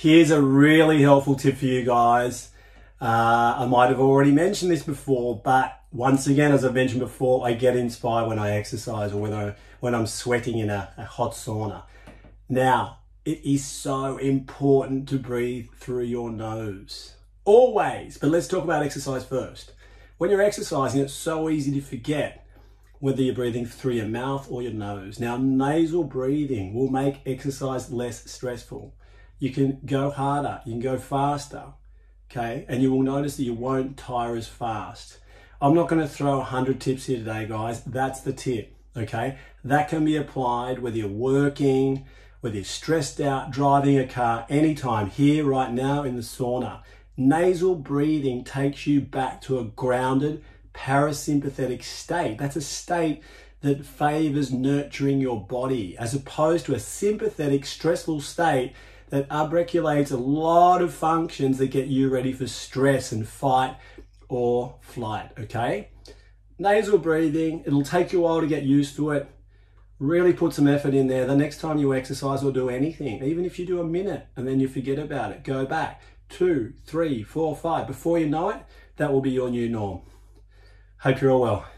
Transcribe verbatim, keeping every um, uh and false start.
Here's a really helpful tip for you guys. Uh, I might have already mentioned this before, but once again, as I've mentioned before, I get inspired when I exercise or when, I, when I'm sweating in a, a hot sauna. Now, it is so important to breathe through your nose. Always, but let's talk about exercise first. When you're exercising, it's so easy to forget whether you're breathing through your mouth or your nose. Now, nasal breathing will make exercise less stressful. You can go harder, you can go faster, okay? And you will notice that you won't tire as fast. I'm not gonna throw a hundred tips here today, guys. That's the tip, okay? That can be applied whether you're working, whether you're stressed out, driving a car, anytime, here, right now, in the sauna. Nasal breathing takes you back to a grounded, parasympathetic state. That's a state that favors nurturing your body, as opposed to a sympathetic, stressful state that upregulates a lot of functions that get you ready for stress and fight or flight, okay? Nasal breathing, it'll take you a while to get used to it. Really put some effort in there the next time you exercise or do anything, even if you do a minute and then you forget about it. Go back, two, three, four, five. Before you know it, that will be your new norm. Hope you're all well.